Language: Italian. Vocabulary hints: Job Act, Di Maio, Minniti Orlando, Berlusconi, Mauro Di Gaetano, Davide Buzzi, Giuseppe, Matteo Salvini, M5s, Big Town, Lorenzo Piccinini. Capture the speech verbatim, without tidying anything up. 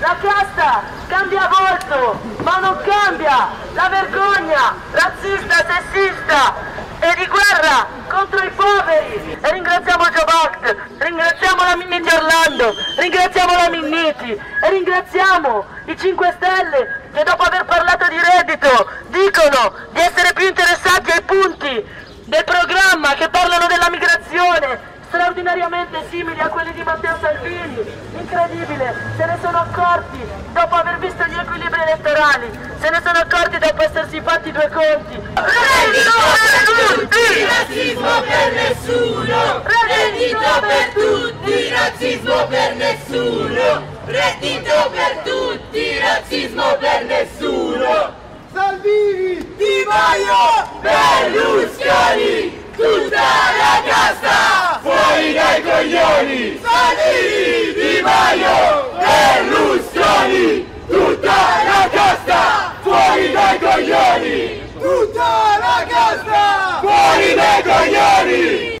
La casta cambia volto, ma non cambia la vergogna razzista, sessista e di guerra contro i poveri. E ringraziamo il Job Act, ringraziamo la Minniti Orlando, ringraziamo la Minniti e ringraziamo i cinque Stelle che dopo aver parlato di reddito dicono di essere più interessati ai punti del programma che parlano della migrazione, straordinariamente simili a quelli di Matteo Salvini. Incredibile, se ne sono accorti dopo aver visto gli equilibri elettorali, se ne sono accorti dopo essersi fatti due conti. Reddito per tutti, razzismo per nessuno, reddito per tutti, razzismo per nessuno, reddito per tutti, razzismo per nessuno. Salvini, Di Maio, Berlusconi, tutta la casta fuori dai coglioni. Salvini, Di Maio, Berlusconi, tutta la casta fuori dai coglioni. Tutta la casta.